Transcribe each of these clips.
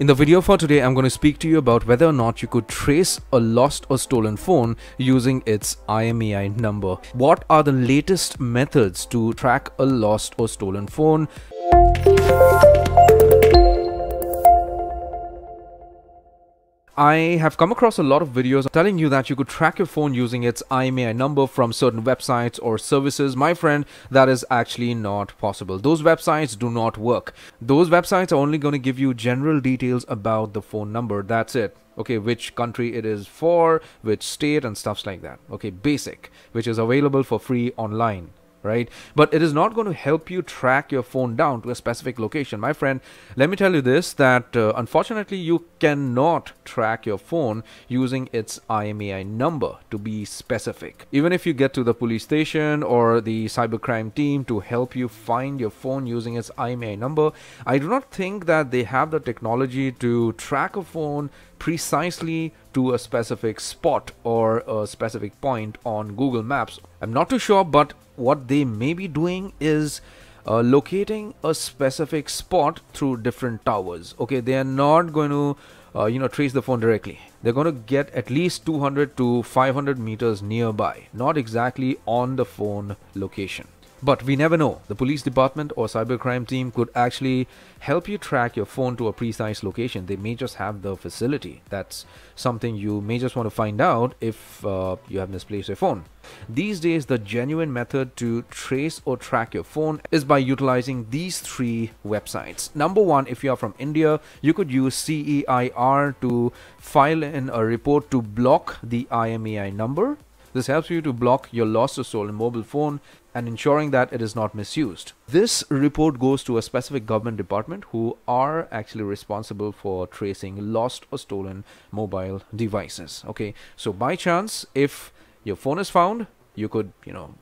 In the video for today, I'm going to speak to you about whether or not you could trace a lost or stolen phone using its IMEI number. What are the latest methods to track a lost or stolen phone? I have come across a lot of videos telling you that you could track your phone using its IMEI number from certain websites or services. My friend, that is actually not possible. Those websites do not work. Those websites are only going to give you general details about the phone number. That's it. Okay, which country it is for, which state and stuff like that. Okay, basic, which is available for free online. Right? But it is not going to help you track your phone down to a specific location. My friend, let me tell you this, that unfortunately you cannot track your phone using its IMEI number, to be specific. Even if you get to the police station or the cybercrime team to help you find your phone using its IMEI number, I do not think that they have the technology to track a phone precisely to a specific spot or a specific point on Google Maps. I'm not too sure, but what they may be doing is locating a specific spot through different towers. Okay, they are not going to trace the phone directly. They're going to get at least 200 to 500 meters nearby, not exactly on the phone location. But we never know. The police department or cybercrime team could actually help you track your phone to a precise location. They may just have the facility. That's something you may just want to find out if you have misplaced your phone. These days, the genuine method to trace or track your phone is by utilizing these three websites. Number one, if you are from India, you could use CEIR to file in a report to block the IMEI number. This helps you to block your lost or stolen mobile phone and ensuring that it is not misused. This report goes to a specific government department who are actually responsible for tracing lost or stolen mobile devices. Okay, so by chance, if your phone is found, you could,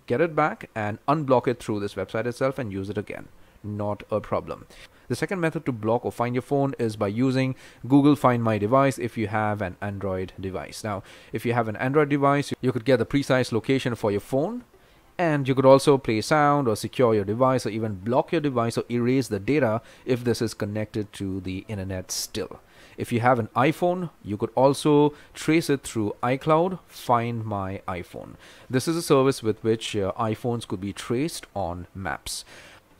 get it back and unblock it through this website itself and use it again. Not a problem. The second method to block or find your phone is by using Google Find My Device if you have an Android device. Now, if you have an Android device, you could get the precise location for your phone, and you could also play sound or secure your device or even block your device or erase the data if this is connected to the internet still. If you have an iPhone, you could also trace it through iCloud Find My iPhone. This is a service with which iPhones could be traced on maps.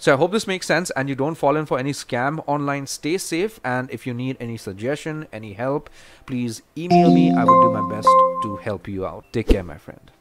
So I hope this makes sense and you don't fall in for any scam online. Stay safe, and if you need any suggestion, any help, please email me. I would do my best to help you out. Take care, my friend.